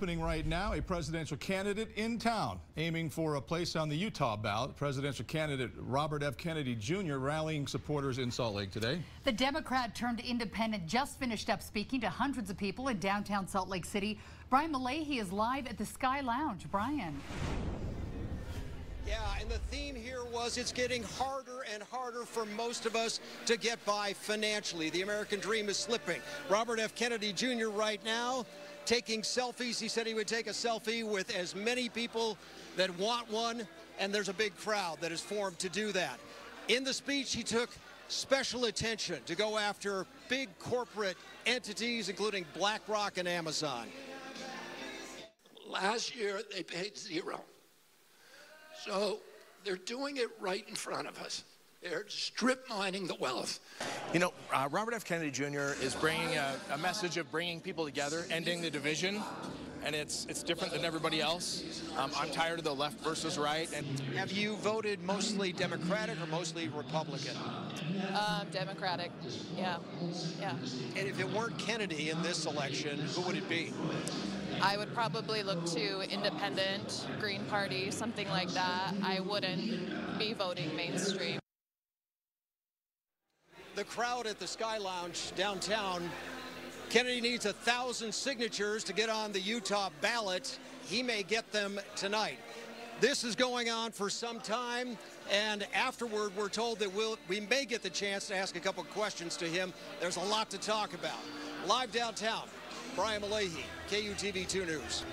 Happening right now, a presidential candidate in town aiming for a place on the Utah ballot. Presidential candidate Robert F. Kennedy Jr. rallying supporters in Salt Lake today. The Democrat turned independent just finished up speaking to hundreds of people in downtown Salt Lake City. Brian Mullahy is live at the Sky Lounge. Brian. Yeah, and the theme here was it's getting harder and harder for most of us to get by financially. The American dream is slipping. Robert F. Kennedy Jr. right now taking selfies. He said he would take a selfie with as many people that want one, and there's a big crowd that is formed to do that. In the speech, he took special attention to go after big corporate entities, including BlackRock and Amazon. Last year, they paid zero. So they're doing it right in front of us. They're strip mining the wealth. You know, Robert F. Kennedy Jr. is bringing a message of bringing people together, ending the division, and it's different than everybody else. I'm tired of the left versus right. And have you voted mostly Democratic or mostly Republican? Democratic, yeah. And if it weren't Kennedy in this election, who would it be? I would probably look to independent, Green Party, something like that. I wouldn't be voting mainstream. The crowd at the Sky Lounge downtown. Kennedy needs 1,000 signatures to get on the Utah ballot. He may get them tonight. This is going on for some time, and afterward we're told that we may get the chance to ask a couple questions to him. There's a lot to talk about. Live downtown, Brian Mullahy, KUTV 2 News.